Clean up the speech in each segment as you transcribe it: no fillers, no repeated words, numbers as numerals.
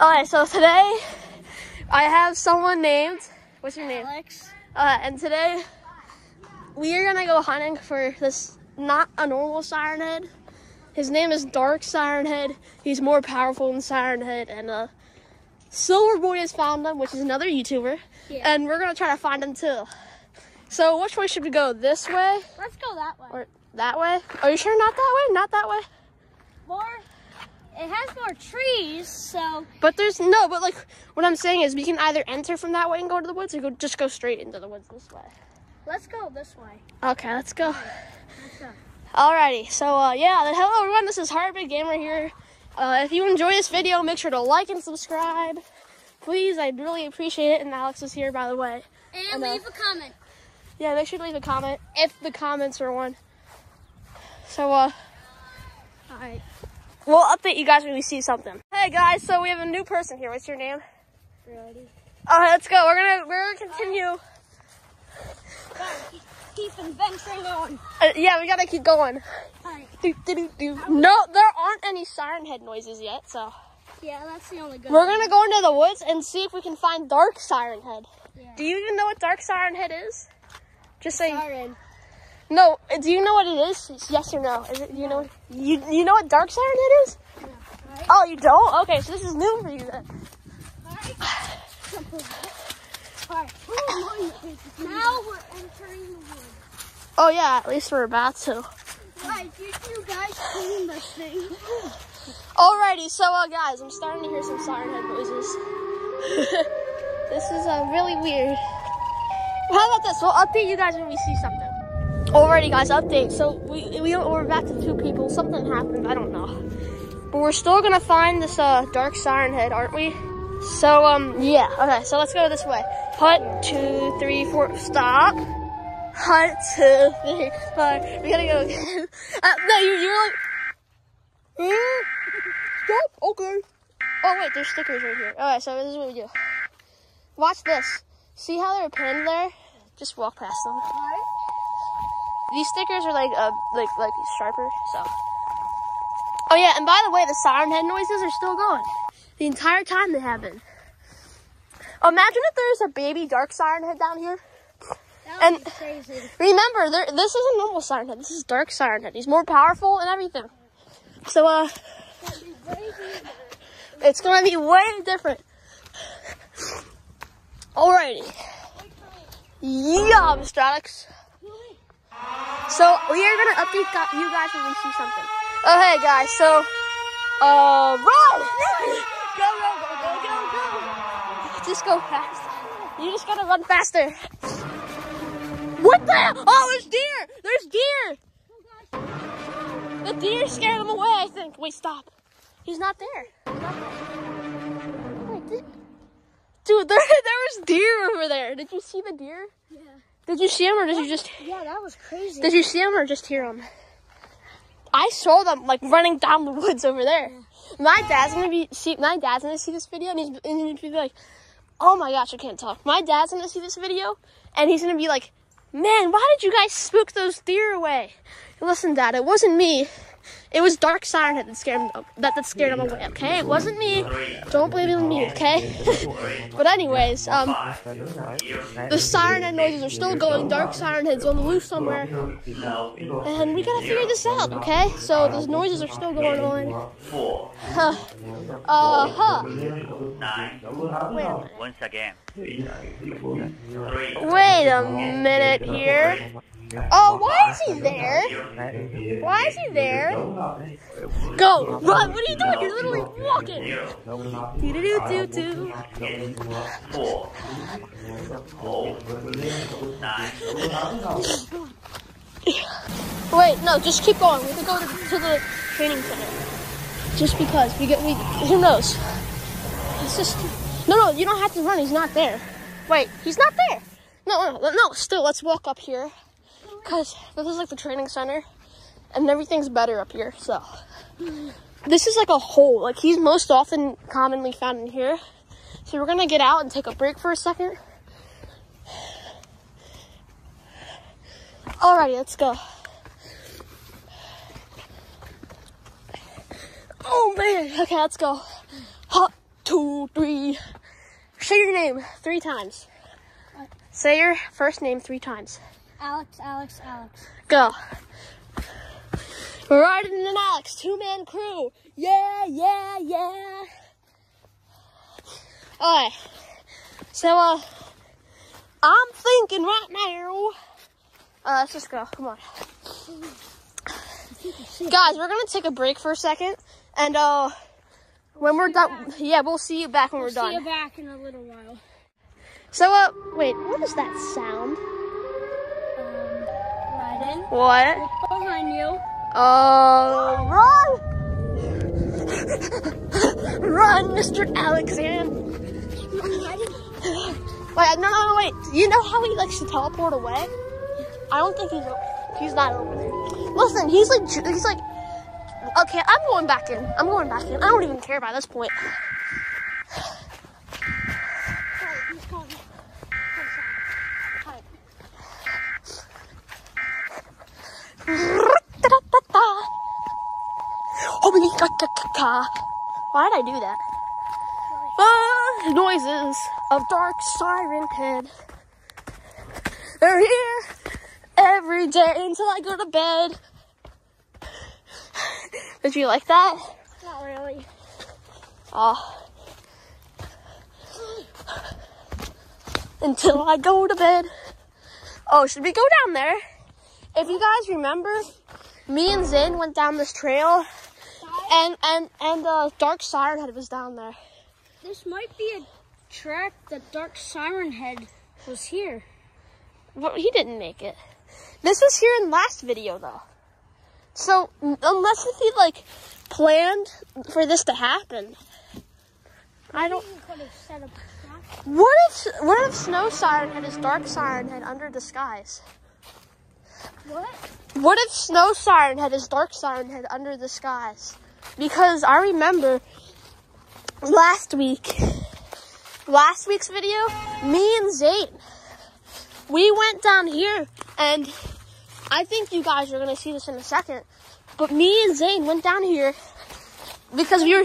Alright, so today I have someone named, what's your name? Alex. And today we are gonna go hunting for this, not a normal Siren Head. His name is Dark Siren Head. He's more powerful than Siren Head, and ZilverBoi has found him, which is another YouTuber, yeah. And we're gonna try to find him too. So which way should we go? This way? Let's go that way. Or that way? Are you sure not that way? Not that way? More. It has more trees, so. But there's no. But like what I'm saying is, we can either enter from that way and go to the woods, or just go straight into the woods this way. Let's go this way. Okay, let's go. Let's go. Alrighty. So yeah. Then hello everyone. This is Harvey Gamer here. If you enjoy this video, make sure to like and subscribe, please. I'd really appreciate it. And Alex is here, by the way. And leave a comment. Yeah, make sure to leave a comment if the comments are one. So alright. We'll update you guys when we see something. Hey guys, so we have a new person here. What's your name? Brody. All right, let's go. We're gonna continue. Keep adventuring on. Yeah, we gotta keep going. All right. No, there aren't any Siren Head noises yet, so. Yeah, that's the only good. We're gonna go into the woods and see if we can find Dark Siren Head. Yeah. Do you even know what Dark Siren Head is? Just saying. Siren. No, do you know what it is? Yes or no? Is it? You know, you know what Dark Siren Head is? No, right? Oh, you don't? Okay, so this is new for you then. All right. All right. Now we're entering the woods. Oh yeah, at least we're about to. Why did you guys clean the thing? Alrighty, so guys, I'm starting to hear some Siren Head noises. This is really weird. Well, how about this? We'll update you guys when we see something. Alrighty guys, update. So we're back to two people. Something happened, I don't know. But we're still gonna find this Dark Siren Head, aren't we? So yeah, okay, so let's go this way. Hut 2, 3, 4, stop. Hut 2, 3, 4. We gotta go again. No, you're like stop, okay. Oh wait, there's stickers right here. Alright, so this is what we do. Watch this. See how they're pinned there? Just walk past them. These stickers are like sharper, so. Oh yeah, and by the way, the Siren Head noises are still going. The entire time they have been. Imagine if there's a baby Dark Siren Head down here. That would be crazy. Remember, this isn't normal Siren Head. This is Dark Siren Head. He's more powerful and everything. So it's gonna be way different. Alrighty. Yeah, Mr. Alex. So we are gonna update you guys when we see something. Oh hey guys, so run! Go, go, go, go, go, go! Just go fast. You just gotta run faster. What the hell? Oh, there's deer! There's deer! The deer scared him away, I think. Wait, stop. He's not there. Wait, dude, there was deer over there. Did you see the deer? Yeah. Did you see him or did you just... Yeah, that was crazy. Did you see him or just hear him? I saw them, like, running down the woods over there. Yeah. My dad's gonna see this video and he's going to be like, oh my gosh, I can't talk. My dad's gonna see this video and he's gonna be like, man, why did you guys spook those deer away? Listen, Dad, it wasn't me. It was Dark Siren Head that scared him, that scared him away, okay? It wasn't me. Don't blame it on me, okay? But anyways, the Siren Head noises are still going. Dark Siren Head's on the loose somewhere. And we gotta figure this out, okay? So those noises are still going on. Wait a minute here. Oh, why is he there? Why is he there? Go! Run! What are you doing? You're literally walking! Do-do-do-do-do. Wait, no, just keep going. We have to go to the training center. Just because. Who knows? It's just... No, you don't have to run. He's not there. Wait, he's not there. No, still, let's walk up here. Because this is like the training center and everything's better up here, so this is like a hole, like he's most often commonly found in here. So we're gonna get out and take a break for a second. Alrighty, let's go. Oh man, okay, let's go. Hot 1, 2, 3. Say your name 3 times. What? Say your first name 3 times. Alex, Alex, Alex. Go. We're riding an Alex, 2-man crew. Yeah, yeah, yeah. Alright. So, I'm thinking right now. Let's just go. Come on. Guys, we're going to take a break for a second. And, when we're done. Yeah, we'll see you back when we're done. We'll see you back in a little while. So, wait. What is that sound? Riding. What? Look behind you. Run! Run, Mr. Alexander. Wait, no, wait. You know how he likes to teleport away? I don't think he's not over there. Listen, he's like, okay, I'm going back in. I don't even care by this point. Why did I do that? Noises of Dark Siren Head. They're here every day until I go to bed. Did you like that? Not really. Oh. Until I go to bed. Oh, should we go down there? If you guys remember, me and Zin went down this trail, and Dark Siren Head was down there. This might be a track that Dark Siren Head was here. Well, he didn't make it. This was here in last video, though. So, unless if he, like, planned for this to happen. I don't... What if Snow Siren Head is Dark Siren Head under disguise? What? What if Snow Siren Head is Dark Siren Head under disguise? Because I remember... Last week's video, me and Zane, we went down here, and I think you guys are going to see this in a second, but me and Zane went down here because we were,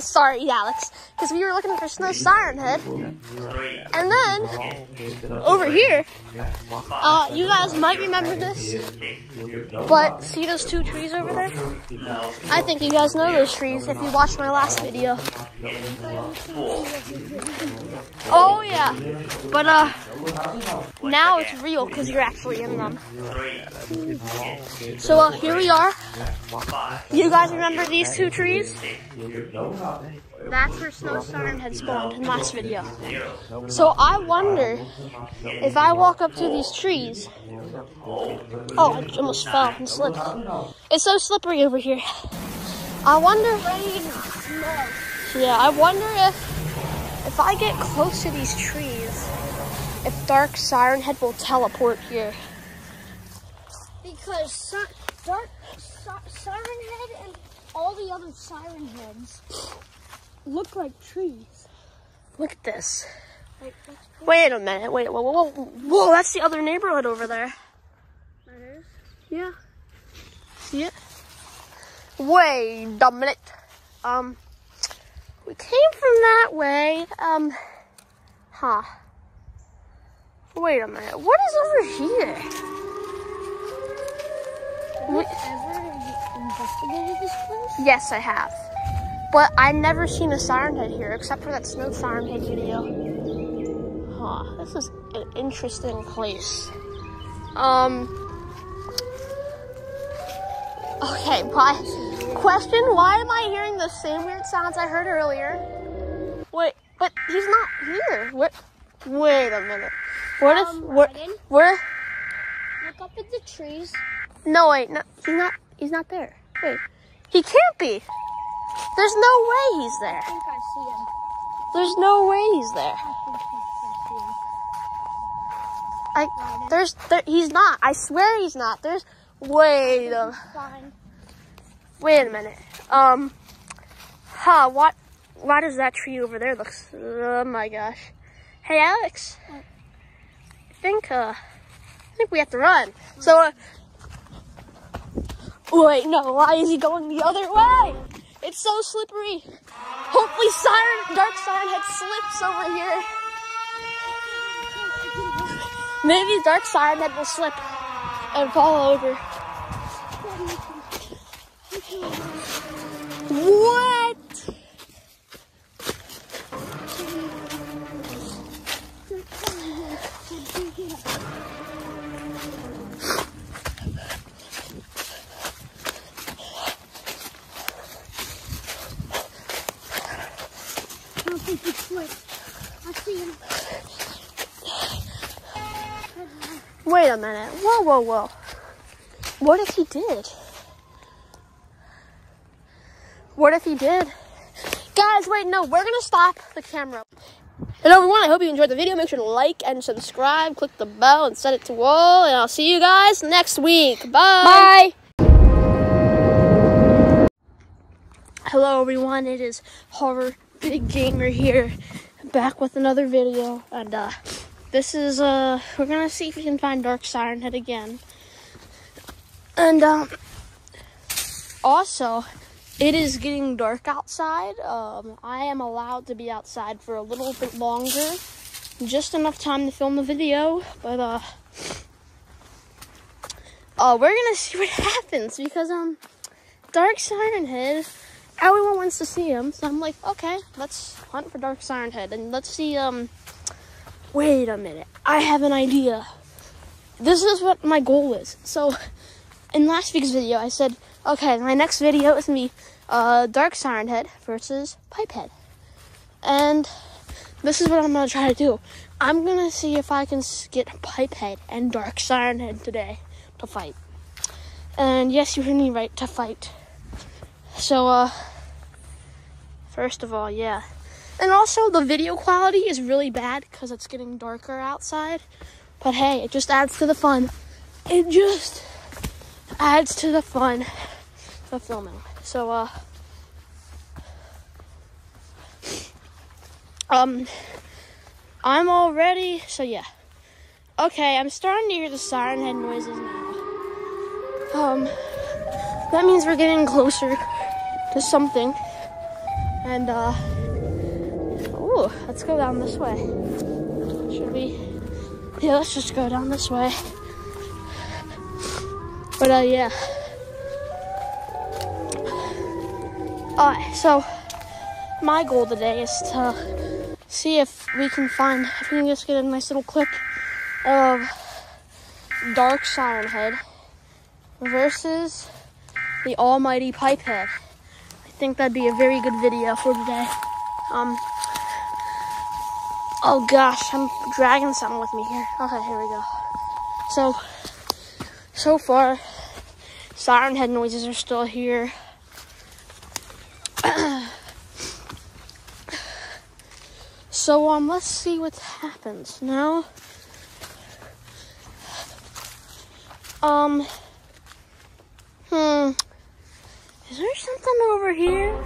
sorry, Alex, because we were looking for Snow Siren Head, and then, over here, you guys might remember this, but see those 2 trees over there? I think you guys know those trees if you watched my last video. Oh yeah, but now it's real because you're actually in them. So here we are. You guys remember these 2 trees? That's where Snow Siren Head spawned in last video. So I wonder if I walk up to these trees. Oh, I almost fell and slipped. It's so slippery over here. I wonder. Yeah, I wonder if I get close to these trees, if Dark Siren Head will teleport here. Because Dark Siren Head and all the other Siren Heads look like trees. Look at this. Wait a minute. Wait. Whoa, that's the other neighborhood over there. That is? Yeah. See it? Wait a minute. We came from that way. Huh. Wait a minute. What is over here? Have you ever investigated this place? Yes, I have. But I've never seen a Siren Head here, except for that Snow Siren Head video. Huh, this is an interesting place. Okay, my question, why am I hearing the same weird sounds I heard earlier? Wait, but he's not here. What? Wait a minute. Where? Look up at the trees. No, wait, no, he's not there. Wait, he can't be. There's no way he's there. I think I see him. There's no way he's there. He's not. I swear he's not. Wait a minute. Why does that tree over there look? Oh my gosh. Hey Alex. What? I think we have to run. So. Wait, no. Why is he going the other way? It's so slippery. Hopefully Dark Siren Head slips over here. Maybe Dark Siren Head will slip and fall over. What? I don't think he slipped. I see him. Wait a minute. Whoa, whoa, whoa. What if he did? What if he did? Guys, wait, no. We're going to stop the camera. And everyone, I hope you enjoyed the video. Make sure to like and subscribe. Click the bell and set it to all. And I'll see you guys next week. Bye. Bye. Hello, everyone. It is Horror Big Gamer here. Back with another video. And, this is, we're gonna see if we can find Dark Siren Head again. And, also, it is getting dark outside. I am allowed to be outside for a little bit longer. Just enough time to film the video, but, we're gonna see what happens, because, Dark Siren Head, everyone wants to see him, so I'm like, okay, let's hunt for Dark Siren Head, and let's see, wait a minute, I have an idea. This is what my goal is. So, in last week's video, I said, okay, my next video is going to be Dark Siren Head versus Pipehead. And this is what I'm going to try to do. I'm going to see if I can get Pipehead and Dark Siren Head today to fight. And yes, you heard me right, to fight. So, first of all, yeah. And also, the video quality is really bad because it's getting darker outside. But hey, it just adds to the fun. It just adds to the fun of filming. So, I'm all ready. So, yeah. Okay, I'm starting to hear the Siren Head noises now. That means we're getting closer to something. And, ooh, let's go down this way. Should we? Yeah, let's just go down this way. But, yeah. Alright, so, my goal today is to see if we can find, if we can just get a nice little clip of Dark Siren Head versus the almighty Pipehead. I think that'd be a very good video for today. Oh gosh, I'm dragging something with me here. Okay, here we go. So far, Siren Head noises are still here. So, let's see what happens now. Is there something over here?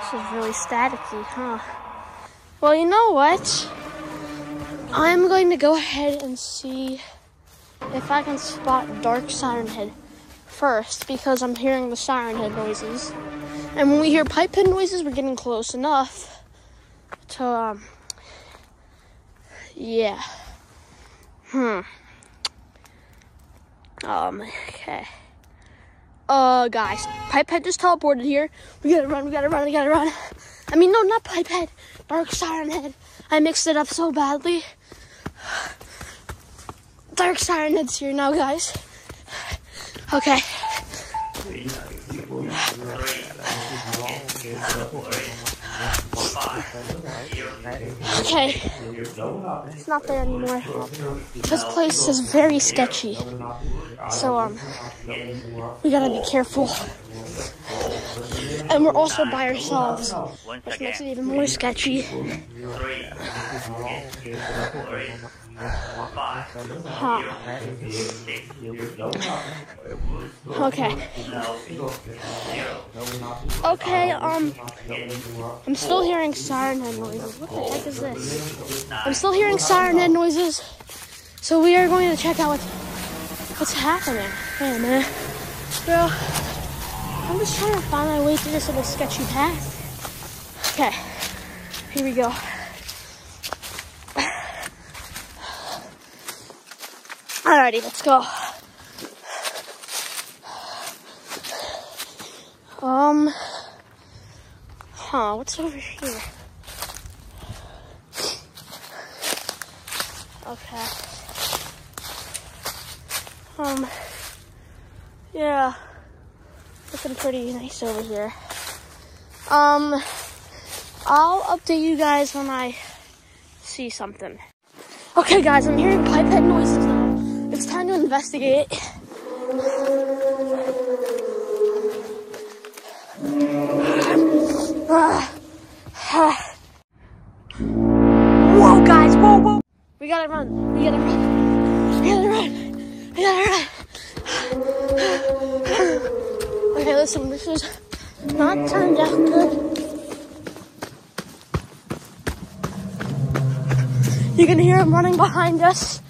This is really staticky, huh? Well, you know what? I'm going to go ahead and see if I can spot Dark Siren Head first, because I'm hearing the Siren Head noises. And when we hear Pipehead noises, we're getting close enough to, yeah. Okay. Guys, Pipehead just teleported here. We gotta run. I mean, no, not Pipehead. Dark Siren Head. I mixed it up so badly. Dark Siren Head's here now, guys. Okay. Okay, it's not there anymore. This place is very sketchy, so we gotta be careful. And we're also by ourselves, which makes it even more sketchy. Huh. Okay. Okay, I'm still hearing Siren Head noises. What the heck is this? I'm still hearing Siren Head noises. So we are going to check out what's happening. Wait a minute. Bro, I'm just trying to find my way through this little sketchy path. Okay, here we go. Alrighty, let's go. Huh, what's over here? Okay. Yeah. Looking pretty nice over here. I'll update you guys when I see something. Okay guys, I'm hearing Pipehead noises now. It's time to investigate. Whoa guys, whoa, whoa. We gotta run, we gotta run, we gotta run, we gotta run. Okay, listen, this is not turned out good. You can hear him running behind us.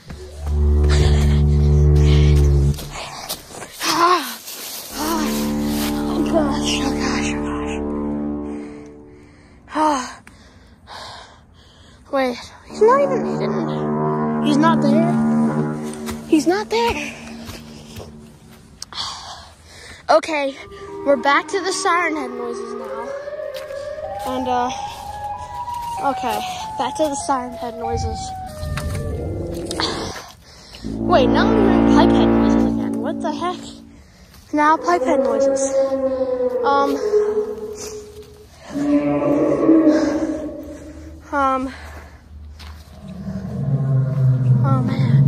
Oh gosh, oh gosh, oh gosh. Oh. Wait, he's not even hidden. He's not there. He's not there. Okay, we're back to the Siren Head noises now. And, okay, back to the Siren Head noises. Wait, now I'm hearing Pipehead noises again. What the heck? Now Pipehead noises. Oh man.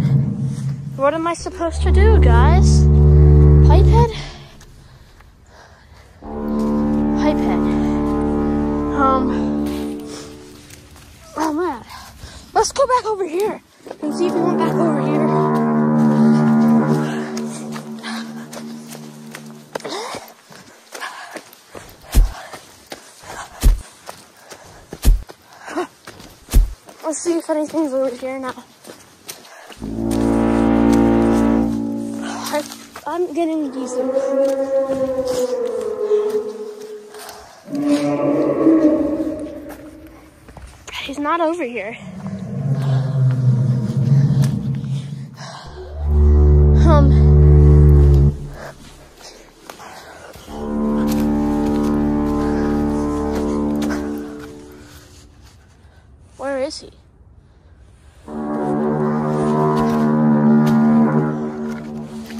What am I supposed to do, guys? Pipehead? Oh man, let's go back over here and see if we went back over here. Let's see if anything's over here now. I'm getting decent. He's not over here. Where is he?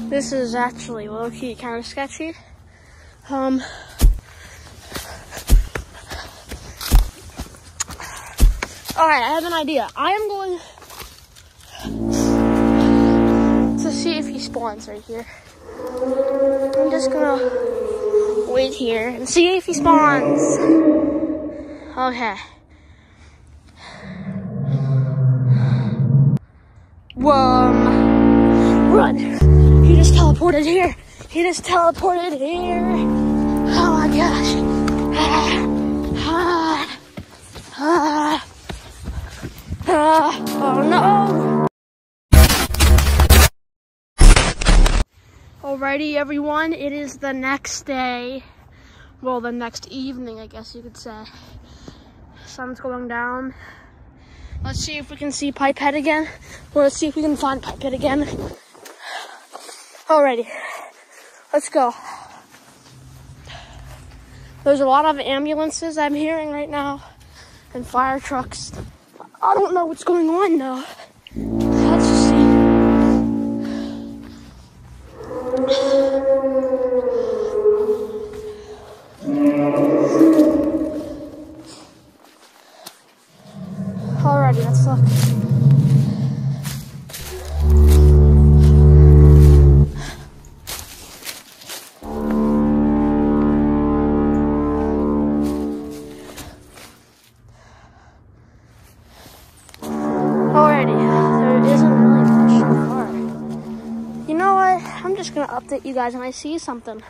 This is actually low-key kind of sketchy. Alright, I have an idea. I am going to see if he spawns right here. I'm just gonna wait here and see if he spawns. Okay. Run. He just teleported here. He just teleported here. Oh my gosh. Oh no! Alrighty everyone, it is the next day. Well, the next evening, I guess you could say. Sun's going down. Let's see if we can see Pipehead again. Or let's see if we can find Pipehead again. Alrighty, let's go. There's a lot of ambulances I'm hearing right now. And fire trucks. I don't know what's going on though. Let's just see. Alrighty, let's look. just gonna update you guys when I see something.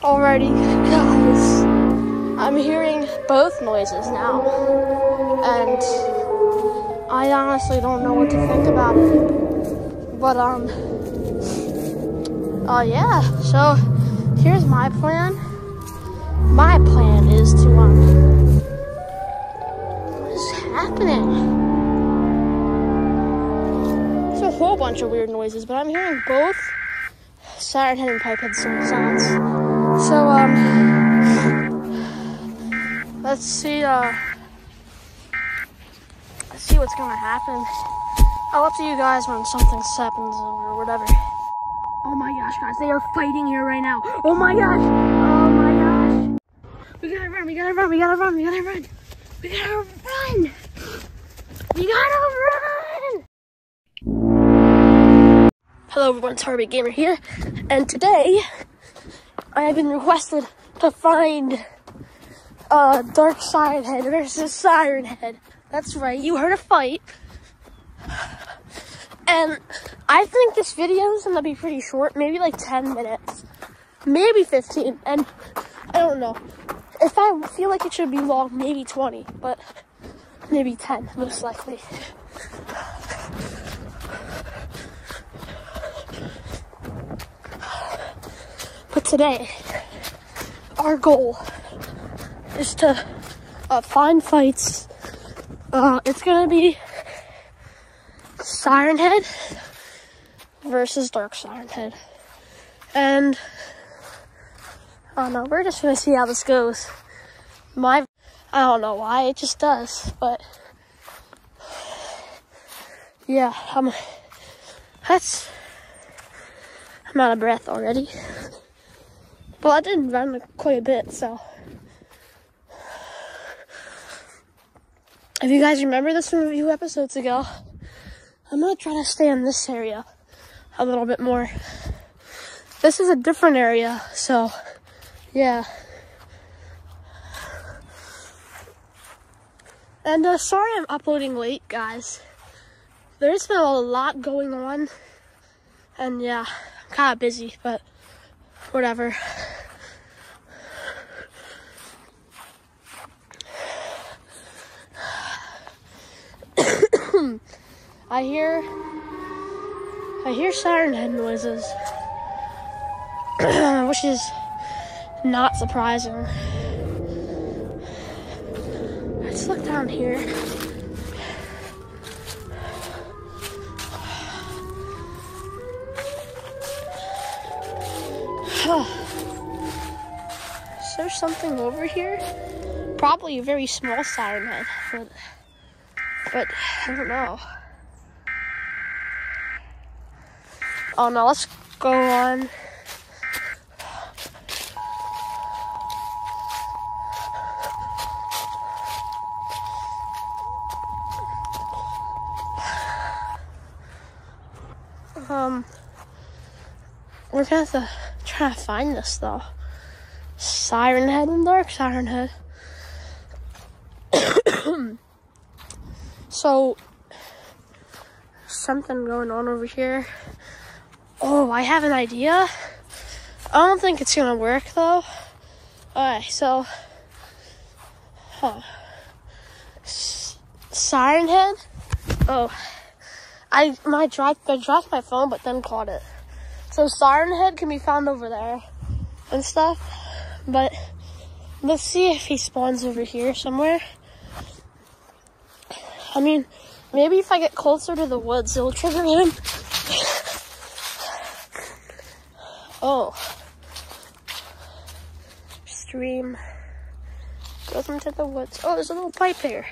Alrighty, guys. I'm hearing both noises now, and I honestly don't know what to think about it. But yeah. So here's my plan. My plan is to what is happening? There's a whole bunch of weird noises, but I'm hearing both Siren Head and Pipehead sounds. So, let's see what's gonna happen. I'll up to you guys when something happens or whatever. Oh my gosh, guys, they are fighting here right now. Oh my gosh, oh my gosh. We gotta run, we gotta run, we gotta run, we gotta run. We gotta run. We gotta run. Hello everyone, it's Harvey Gamer here. And today, I have been requested to find Dark Siren Head versus Siren Head. That's right, you heard a fight. And I think this video is going to be pretty short, maybe like 10 minutes. Maybe 15, and I don't know. If I feel like it should be long, maybe 20, but maybe 10, most likely. But today, our goal is to find fights. It's gonna be Siren Head versus Dark Siren Head. And I don't know, we're just gonna see how this goes. I don't know why, it just does, but yeah, I'm out of breath already. Well, I didn't run quite a bit, so. If you guys remember this from a few episodes ago, I'm gonna try to stay in this area a little bit more. This is a different area, so, yeah. And sorry I'm uploading late, guys. There's been a lot going on, and yeah, I'm kinda busy, but whatever. I hear Siren Head noises, which is not surprising. Let's look down here. Is there something over here? Probably a very small Siren Head, but I don't know. Oh no, let's go on. We're gonna have to try to find this though. Siren Head and Dark Siren Head. So, something going on over here. Oh, I have an idea. I don't think it's gonna work though. Alright, so. Huh. Siren Head? Oh. I dropped my phone but then caught it. So Siren Head can be found over there and stuff, but let's see if he spawns over here somewhere. I mean, maybe if I get closer to the woods, it'll trigger him. Oh. Stream. Goes into the woods. Oh, there's a little pipe here.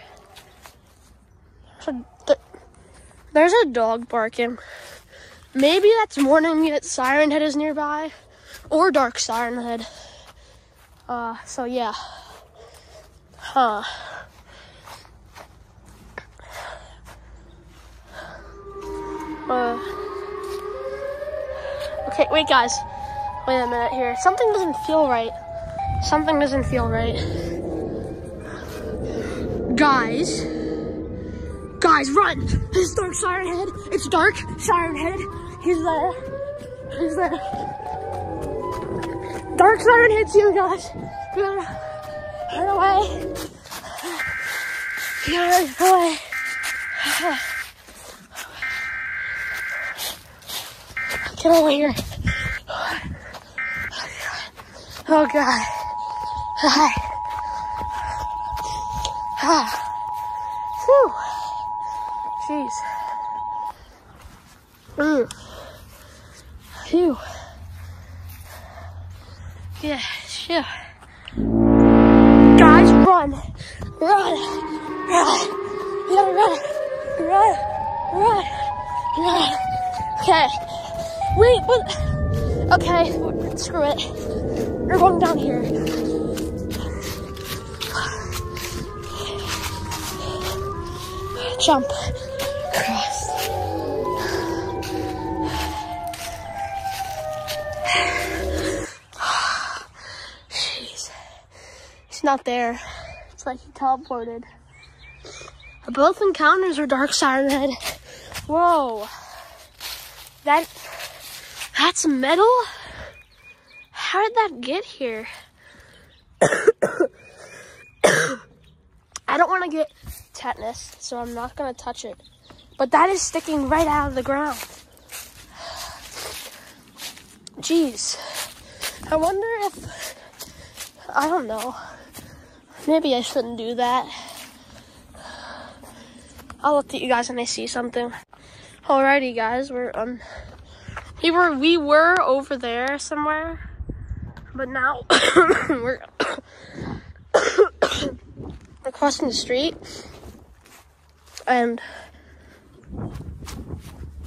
There's a dog barking. Maybe that's warning me that Siren Head is nearby, or Dark Siren Head. So yeah. Huh. Okay, wait guys. Wait a minute here. Something doesn't feel right. Something doesn't feel right. Guys. Guys, run! It's Dark Siren Head. It's Dark Siren Head. He's there. Is that Dark Siren hits you guys? Run away. You're boy. Get over here. Oh God. Hi. Ah. Whew. Jeez. Ooh. Phew. Yeah, sure. Guys, run. Run. Run. Run. Run. Run. Run. Run. Okay. Wait, but... Okay, screw it. We're going down here. Jump. Cross. Jeez. He's not there. It's like he teleported. Both encounters are Dark Siren Head. Whoa. That's metal? How did that get here? I don't want to get tetanus, so I'm not going to touch it. But that is sticking right out of the ground. Jeez. I wonder if... I don't know. Maybe I shouldn't do that. I'll update you guys when I see something. Alrighty, guys. We're on... We were over there somewhere, but now we're crossing the street, and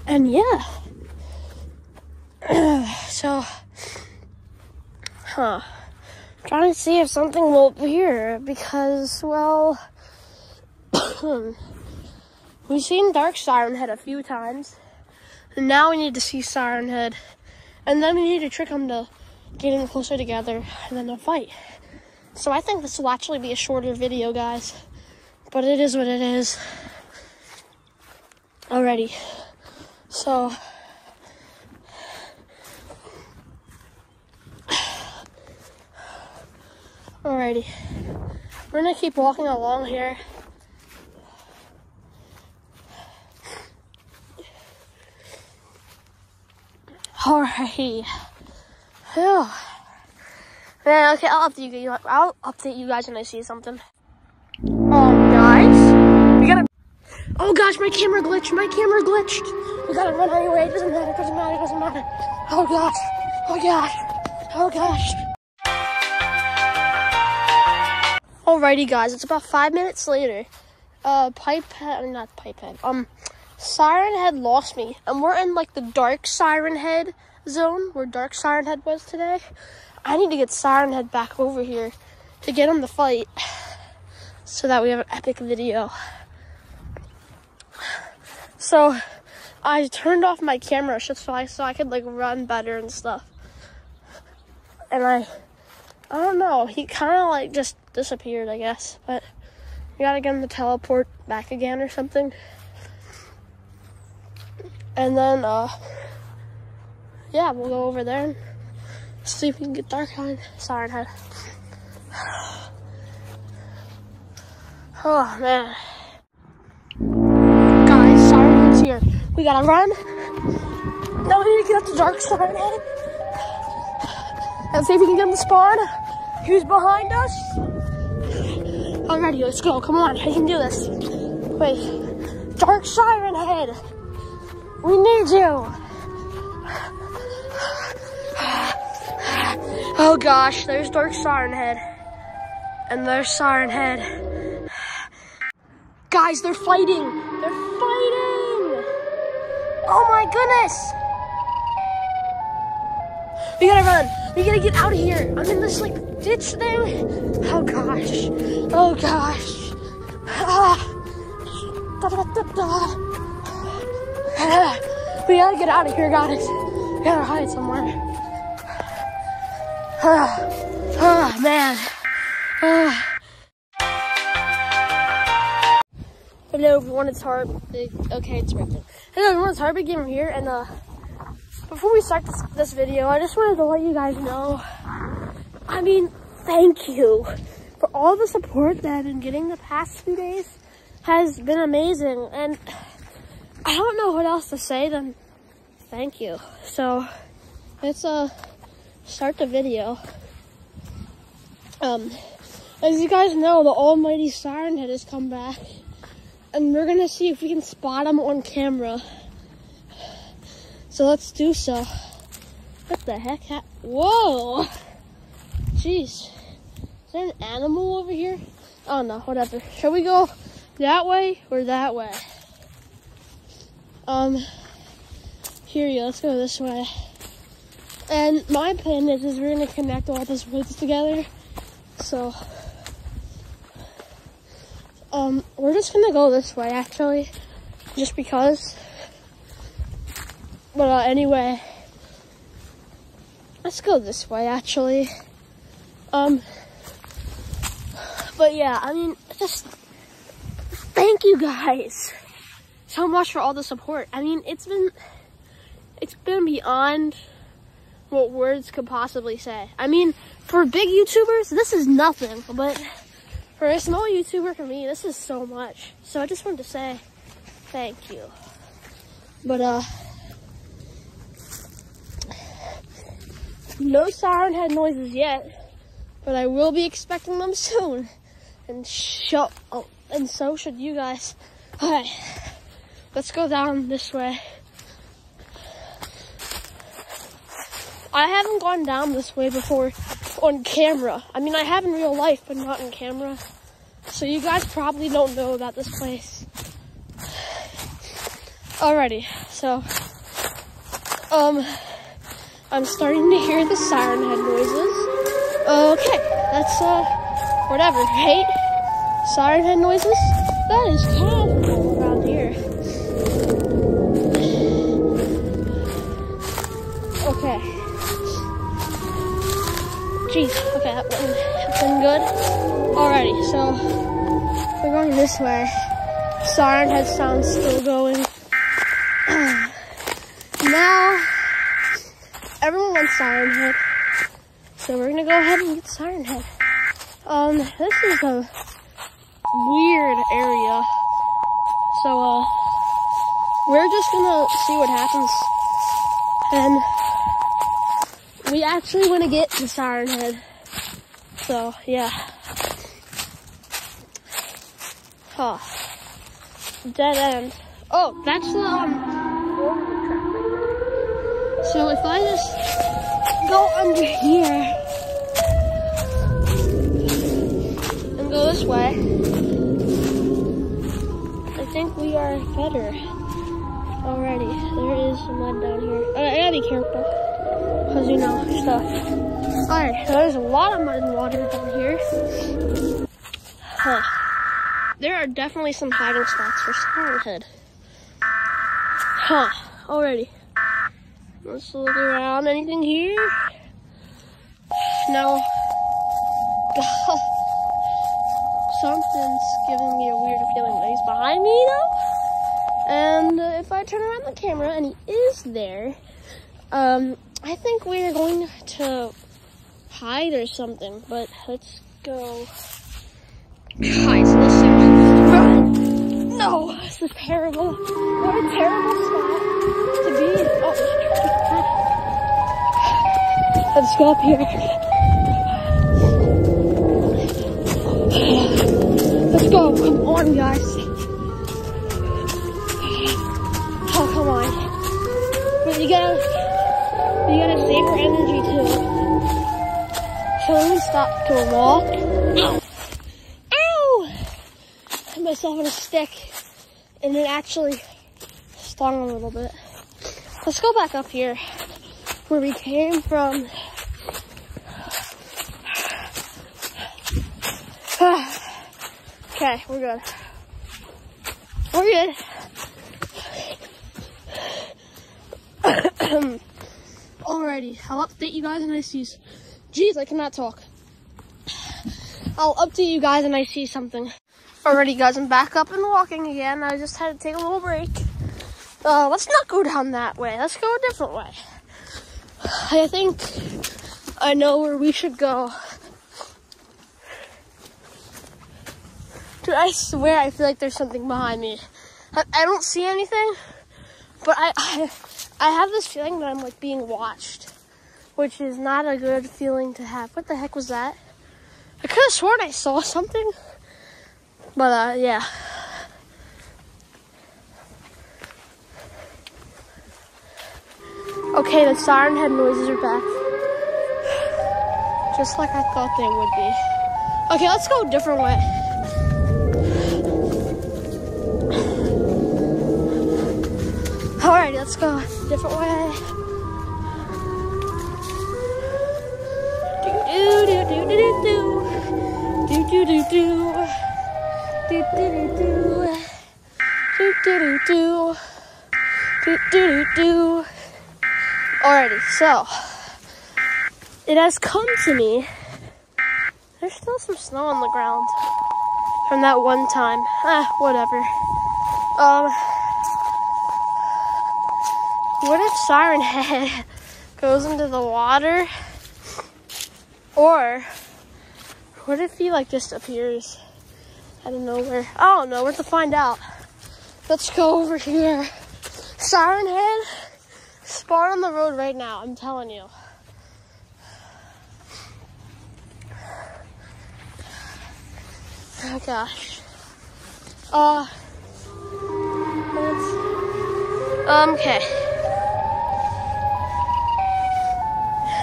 yeah. So, I'm trying to see if something will appear because, well, we've seen Dark Siren Head a few times. And now we need to see Siren Head. And then we need to trick him to getting closer together and then they'll fight. So I think this will actually be a shorter video, guys. But it is what it is. Alrighty. So. Alrighty. We're gonna keep walking along here. Alrighty. Whew. Man, okay, I'll update you guys when I see something. Guys, we gotta... Oh gosh, my camera glitched. We gotta run anyway, it doesn't matter. Oh gosh. Alrighty guys, it's about 5 minutes later. Siren Head lost me, and we're in like the Dark Siren Head zone where Dark Siren Head was today. I need to get Siren Head back over here to get him to fight so that we have an epic video. So I turned off my camera just so I could like run better and stuff. And I don't know, he kind of like just disappeared, I guess, but we gotta get him to teleport back again or something. And then, yeah, we'll go over there and see if we can get Siren Head. Oh, man. Guys, Siren Head's here. We gotta run. Now we need to get up to Dark Siren Head. And see if we can get him to spawn. Who's behind us? Alrighty, let's go. Come on, I can do this. Wait. Dark Siren Head. We need you. Oh gosh, there's Dark Siren Head. And there's Siren Head. Guys, they're fighting. They're fighting. Oh my goodness. We gotta run. We gotta get out of here. I'm in this like ditch thing. Oh gosh. Oh gosh. Ah. Da, da, da, da. We gotta get out of here, guys. We gotta hide somewhere. Oh, man. Hello, everyone. It's Harvey. Okay, it's right there. Hello, everyone. It's Harvey Gamer here, and Before we start this video, I just wanted to let you guys know, I mean, thank you for all the support that I've been getting the past few days. Has been amazing, and I don't know what else to say than thank you. So let's start the video. As you guys know, the almighty Siren Head has come back, and we're gonna see if we can spot him on camera. So let's do so. What the heck? Whoa! Jeez, is there an animal over here? Oh no, whatever. Shall we go that way or that way? Here you go, let's go this way. And my plan is we're gonna connect all these woods together. So, we're just gonna go this way actually, just because. But anyway, let's go this way actually. But yeah, I mean, just thank you guys so much for all the support. I mean, it's been beyond what words could possibly say. I mean, for big YouTubers, this is nothing, but for a small YouTuber, for me, this is so much. So I just wanted to say thank you. But no Siren Head noises yet, but I will be expecting them soon, and so should you guys. All right, let's go down this way. I haven't gone down this way before on camera. I mean, I have in real life, but not on camera. So you guys probably don't know about this place. Alrighty, so, I'm starting to hear the Siren Head noises. Okay, that's, whatever, right? Siren Head noises? That is terrible around here. Okay. Jeez, okay, that went good. Alrighty, so we're going this way. Siren Head sound's still going. Now, everyone wants Siren Head, so we're gonna go ahead and get Siren Head. This is a weird area, so we're just gonna see what happens, and we actually want to get the Siren Head. So, yeah. Huh. Dead end. Oh, that's the, so if I just go under here and go this way, I think we are better already. There is some mud down here. I gotta be careful, because, you know, stuff. Alright, so there's a lot of mud and water down here. Huh. There are definitely some hiding spots for Siren Head. Huh. Alrighty. Let's look around. Anything here? No. God. Something's giving me a weird feeling that he's behind me, though. And if I turn around the camera and he is there, I think we're going to hide or something, but let's go. Guys, listen. Run! No, this is terrible. What a terrible spot to be in. Oh, let's go up here. Let's go. Come on, guys. Oh, come on. But you gotta save your energy too. So let me stop to a walk. Ow! Ow! I hit myself on a stick, and it actually stung a little bit. Let's go back up here, where we came from. Okay, we're good. We're good. Alrighty, I'll update you guys when I see. Jeez, I cannot talk. I'll update you guys when I see something. Alrighty, guys, I'm back up and walking again. I just had to take a little break. Let's not go down that way. Let's go a different way. I think I know where we should go. Dude, I swear I feel like there's something behind me. I don't see anything, but I have this feeling that I'm like being watched, which is not a good feeling to have. What the heck was that? I could have sworn I saw something, but yeah. Okay, the siren head noises are back. Just like I thought they would be. Okay, let's go a different way. Alright, let's go a different way. Alrighty, so it has come to me. There's still some snow on the ground from that one time. Whatever. What if Siren Head goes into the water? Or what if he like just appears out of nowhere? I don't know, we're to find out. Let's go over here. Siren Head, spawn on the road right now, I'm telling you. Oh gosh. Okay.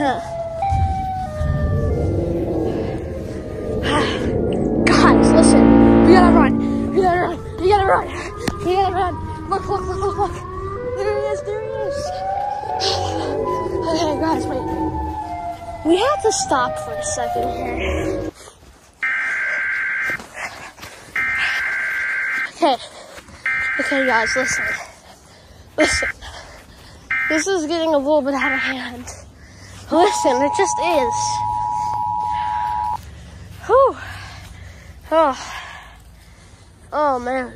Huh. Guys, listen. We gotta run. Look. There he is. Okay, guys, wait. We have to stop for a second here. Okay, guys, listen. This is getting a little bit out of hand. Listen, it just is. Whew. Oh, man.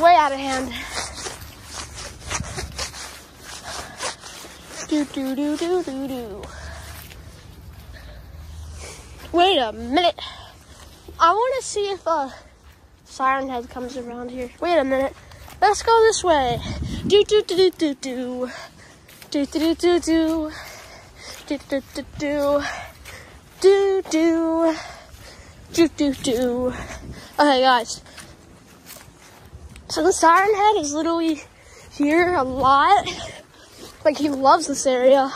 Way out of hand. Wait a minute. I want to see if Siren Head comes around here. Wait a minute. Let's go this way. Do. Okay, guys. So the Siren Head is literally here a lot. Like he loves this area.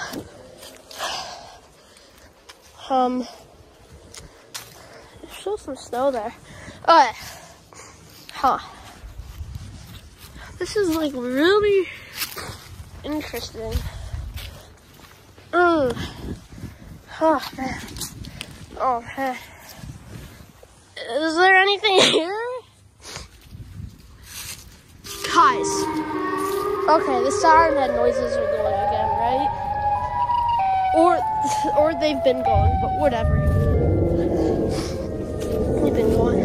There's still some snow there. Okay. Huh. This is like really interesting. Oh man. Oh man. Is there anything here? Guys. Okay, the siren head noises are going again, right? Or they've been going, but whatever. They've been going.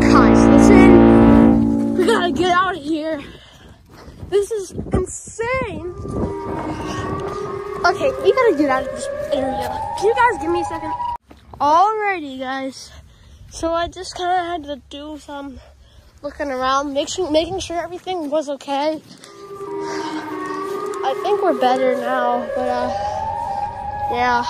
Guys, listen, we gotta get out of here. This is insane. Okay, we gotta get out of this area. Can you guys give me a second? Alrighty, guys. So I just kind of had to do some looking around, making sure everything was okay. I think we're better now, but yeah.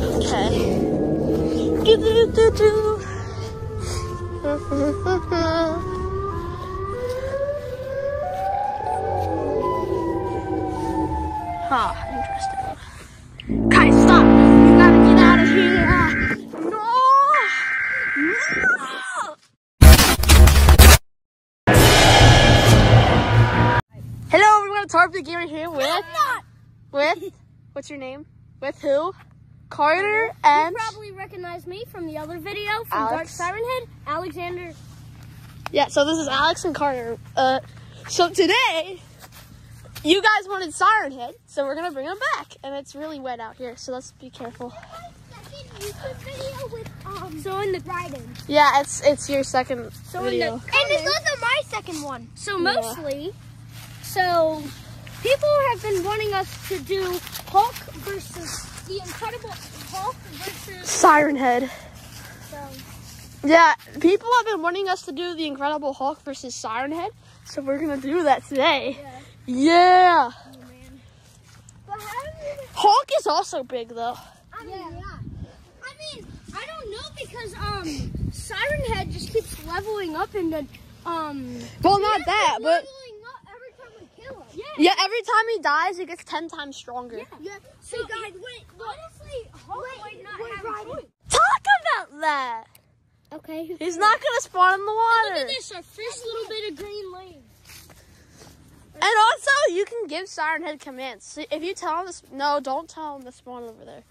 Okay. Interesting. Guys, stop! We gotta get out of here! No! Hello everyone, it's Harvey Gamer here with... What's your name? With who? Carter and... You probably recognize me from the other video from Alex. Dark Siren Head, Alexander. Yeah, so this is Alex and Carter. So today, you guys wanted Siren Head, so we're going to bring him back. And it's really wet out here, so let's be careful. video with so in the Dryden. Yeah, it's your second video. And it's also my second one. So mostly, so people have been wanting us to do Hulk versus the Incredible Hulk versus Siren Head. So. Yeah, people have been wanting us to do the Incredible Hulk versus Siren Head, so we're gonna do that today. Yeah. Oh, man. But how do we... Hulk is also big though. I mean, yeah. I mean, I don't know because Siren Head just keeps leveling up and then well, not that, but every time we kill him. Yeah. Yeah, every time he dies, he gets 10 times stronger. Yeah. So guys, wait. Honestly, Hulk might not have a choice. Talk about that. Okay. He's not gonna spawn in the water. And look at this, our first little bit of green leaves. And also, you can give Siren Head commands. So if you tell him to, no, don't tell him to spawn over there,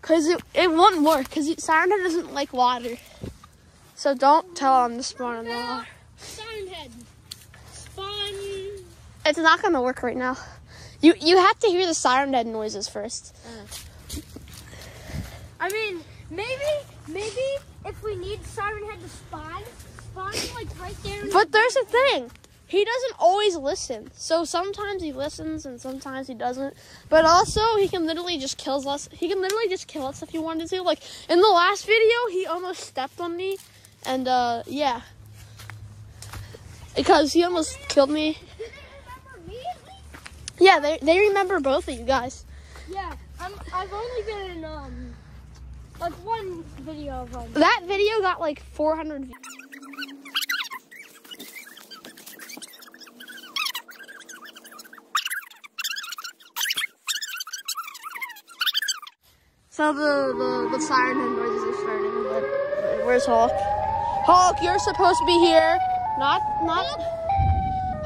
cause it won't work. Cause Siren Head doesn't like water, so don't tell him to spawn in the water. Siren Head, spawn. It's not gonna work right now. You have to hear the Siren Head noises first. I mean, maybe if we need Siren Head to spawn like right there. But there's a thing. He doesn't always listen, so sometimes he listens and sometimes he doesn't. But also, he can literally just kill us. He can literally just kill us if he wanted to. Like in the last video, he almost stepped on me, and yeah, because he almost killed me. Do they remember me at least? Yeah, they remember both of you guys. Yeah, I've only been in like one video of them. That video got like 400 views. So the Siren Head noises are starting, but where's Hulk? Hulk, you're supposed to be here. Not.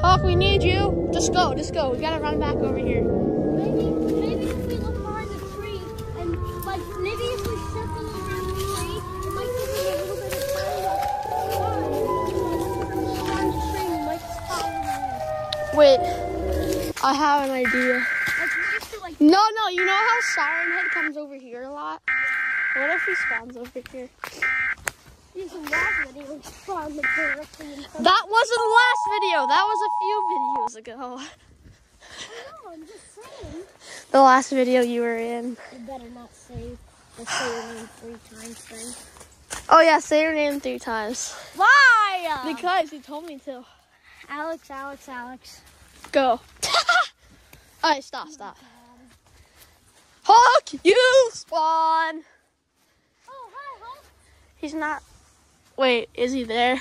Hulk, we need you. Just go. We gotta run back over here. Maybe if we look behind the tree, and like, maybe if we circle around the tree, it might give me a little bit of time. Around the tree, we might spawn. Wait, I have an idea. No, you know how Siren Head comes over here a lot? What if he spawns over here? That wasn't the last video. That was a few videos ago. I know, I'm just saying. The last video you were in. You better not say, say your name 3 times then. Oh yeah, say your name 3 times. Why? Because he told me to. Alex. Go. Alright, stop. Hulk, you spawn! Oh, hi, Hulk. He's not... Wait, is he there?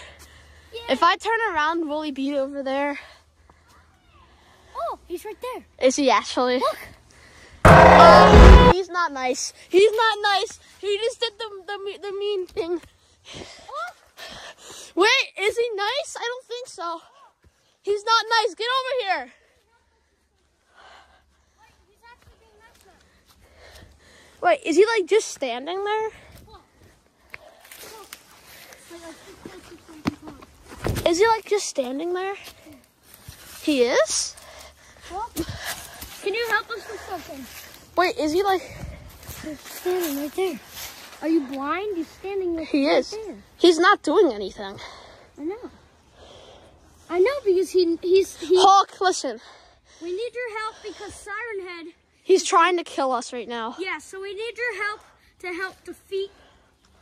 Yeah. If I turn around, will he be over there? Oh, he's right there. Is he actually? Look. Oh, he's not nice. He just did the mean thing. Oh. Wait, is he nice? I don't think so. He's not nice. Get over here. Wait, is he like just standing there? Is he like just standing there? He is? Well, can you help us with something? Wait, is he like... He's standing right there. Are you blind? He's standing right there. He is. There. He's not doing anything. I know because he's... Hulk, listen. We need your help because Siren Head... He's trying to kill us right now. Yeah, so we need your help to help defeat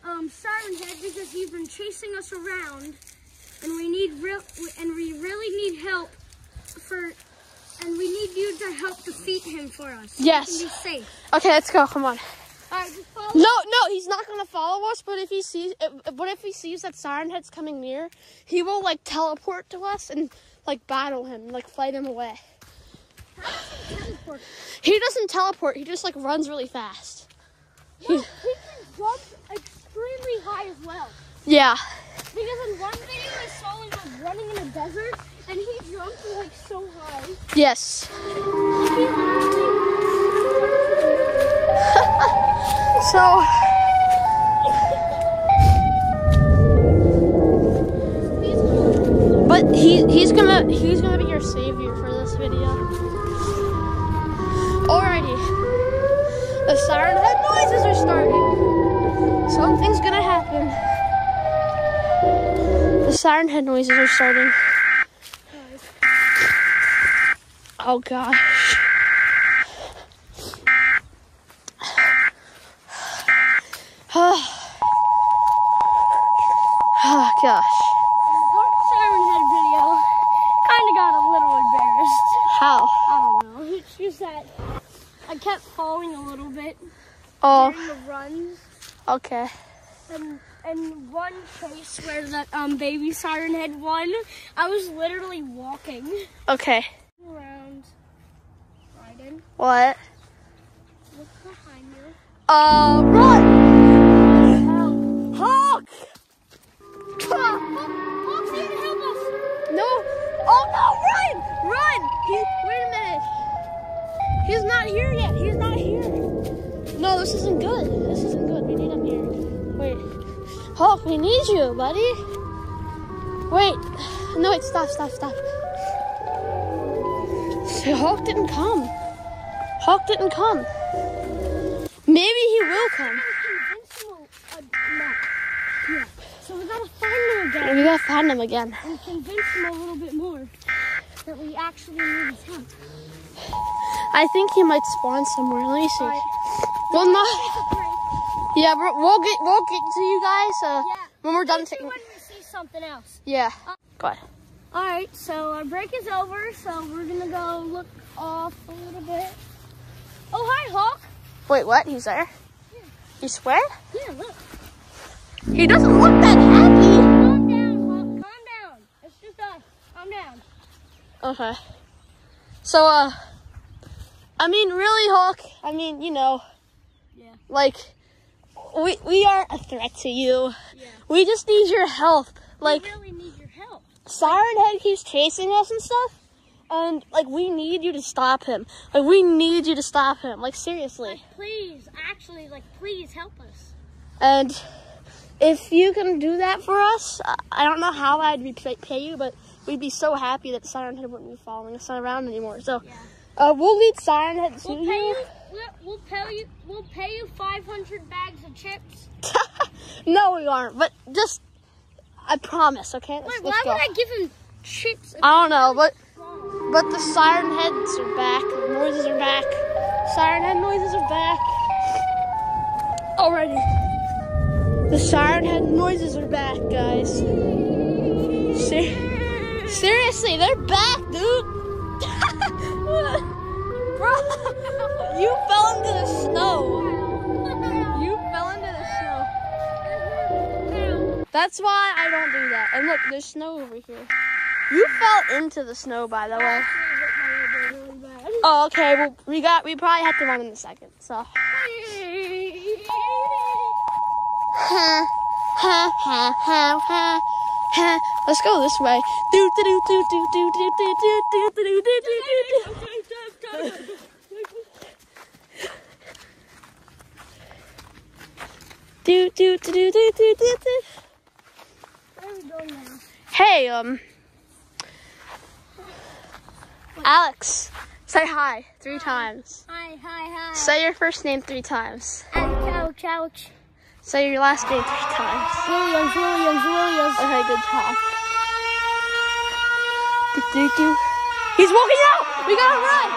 Siren Head because he's been chasing us around, and we really need help and we need you to help defeat him for us. Yes. So we can be safe. Okay, let's go. Come on. All right, just follow. No, he's not gonna follow us. But if he sees that Siren Head's coming near, he will like teleport to us and like battle him, like fight him away. How does he teleport? He doesn't teleport. He just like runs really fast. Yeah, he can jump extremely high as well. Yeah. Because in one video I saw him like running in a desert, and he jumped like so high. Yes. So. But he's gonna be your savior for this video. Alrighty, the Siren Head noises are starting. Something's gonna happen. The siren head noises are starting. Oh gosh. Oh gosh. Dark Siren Head video kind of got a little embarrassed. How? I don't know. It's just that I kept falling a little bit during the runs. Okay. And one chase where the baby Siren Head won, I was literally walking. Okay. Around. Ryden. What? Look behind you. Run! He's not here yet. He's not here. No, this isn't good. This isn't good. We need him here. Wait. Hulk, we need you, buddy. Wait. No, wait. Stop, stop, stop. Hulk didn't come. Hulk didn't come. Maybe he will come. Yeah. So we gotta find him again. We gotta find him again. And convince him a little bit more that we actually need his help. I think he might spawn somewhere. Let me see. Right. Well, not. Yeah, we'll get to you guys when we're done taking. When we see something else. Yeah. Go ahead. All right. So our break is over. So we're gonna go look off a little bit. Oh, hi, Hulk. Wait, what? He's there? Yeah. You swear? Yeah. Look. He doesn't look that happy. Calm down, Hulk. Calm down. It's just us. Calm down. Okay. So I mean, really, Hulk, I mean, you know, yeah. Like, we aren't a threat to you. Yeah. We just need your help. Like, we really need your help. Siren Head keeps chasing us and stuff, and, like, we need you to stop him. Like, we need you to stop him. Like, seriously. Like, please, actually, like, please help us. And if you can do that for us, I don't know how I'd repay you, but we'd be so happy that Siren Head wouldn't be following us around anymore, so... Yeah. We'll lead Siren Head to you. We'll pay you 500 bags of chips. No, we aren't. But just, I promise. Okay. Wait, why would I give him chips? I don't know, but the Siren Heads are back. The noises are back. Siren Head noises are back. Already, the Siren Head noises are back, guys. Seriously, they're back, dude. Bro, you fell into the snow. You fell into the snow. That's why I don't do that. And look, there's snow over here. You fell into the snow, by the way. Oh, okay. Well, we probably have to run in a second. So. Let's go this way. Hey, Alex, say hi 3 times. Hi, hi, hi. Say your first name 3 times. Ouch, ouch. Say your last name 3 times. Williams, Williams, Williams. Okay, good talk. He's walking out! We gotta run!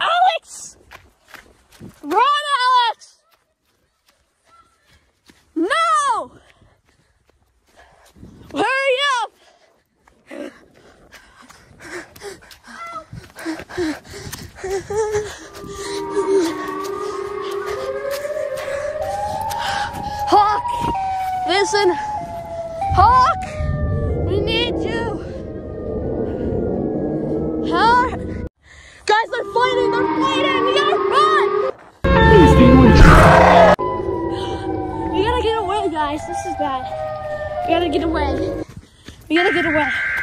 Alex! Run, Alex! No! Hurry up! Hawk! Listen! Hawk! We need you! Help! Guys, they're fighting! They're fighting! We gotta run! We gotta get away, guys. This is bad. We gotta get away. We gotta get away.